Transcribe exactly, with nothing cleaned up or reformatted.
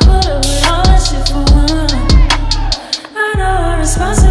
put up with all that shit for one. I know I'm responsible.